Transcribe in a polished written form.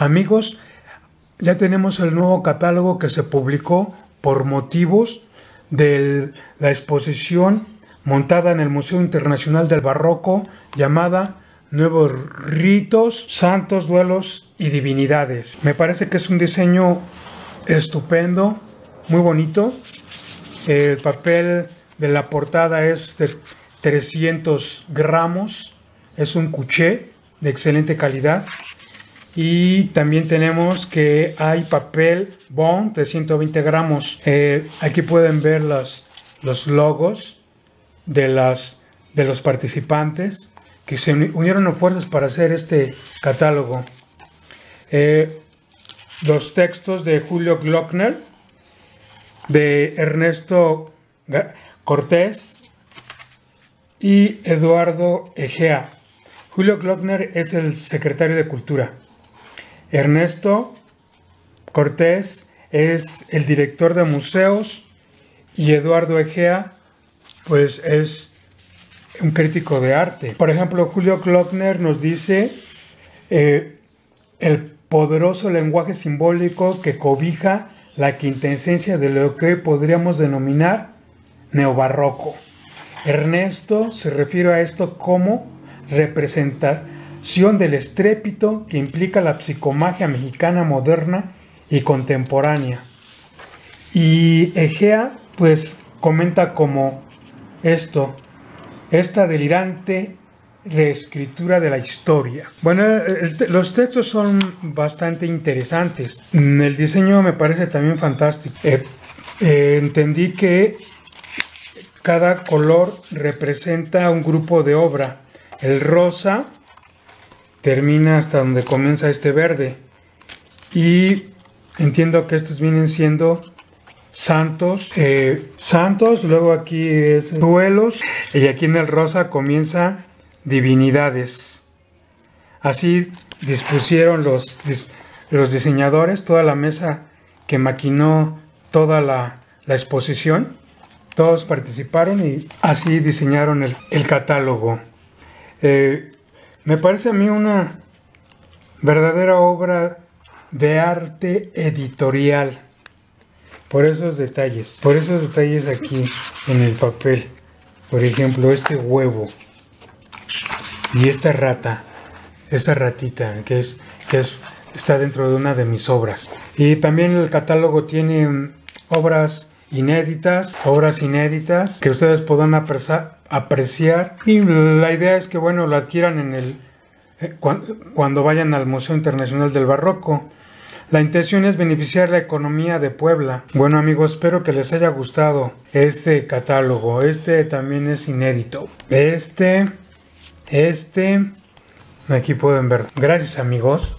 Amigos, ya tenemos el nuevo catálogo que se publicó por motivos de la exposición montada en el Museo Internacional del Barroco llamada Nuevos Ritos, Santos, Duelos y Divinidades. Me parece que es un diseño estupendo, muy bonito. El papel de la portada es de 300 gramos, es un cuché de excelente calidad. Y también tenemos que hay papel bond de 120 gramos. Aquí pueden ver los logos de los participantes que se unieron a fuerzas para hacer este catálogo. Los textos de Julio Glockner, de Ernesto Cortés y Eduardo Egea. Julio Glockner es el secretario de Cultura. Ernesto Cortés es el director de museos y Eduardo Egea pues es un crítico de arte. Por ejemplo, Julio Glockner nos dice el poderoso lenguaje simbólico que cobija la quintesencia de lo que hoy podríamos denominar neobarroco. Ernesto se refiere a esto como representación del estrépito que implica la psicomagia mexicana moderna y contemporánea. Y Egea pues comenta como esto, esta delirante reescritura de la historia. Bueno, los textos son bastante interesantes. El diseño me parece también fantástico. Entendí que cada color representa un grupo de obra. El rosa termina hasta donde comienza este verde. Y entiendo que estos vienen siendo santos. Luego aquí es duelos. Y aquí en el rosa comienza divinidades. Así dispusieron los diseñadores, toda la mesa que maquinó toda la exposición. Todos participaron y así diseñaron el catálogo. Me parece a mí una verdadera obra de arte editorial por esos detalles aquí en el papel. Por ejemplo, este huevo y esta ratita que está dentro de una de mis obras. Y también el catálogo tiene obras inéditas que ustedes podrán apreciar, y la idea es que bueno, lo adquieran cuando vayan al Museo Internacional del Barroco. La intención es beneficiar la economía de Puebla. Bueno amigos, espero que les haya gustado este catálogo. Este también es inédito. Aquí pueden ver. Gracias amigos.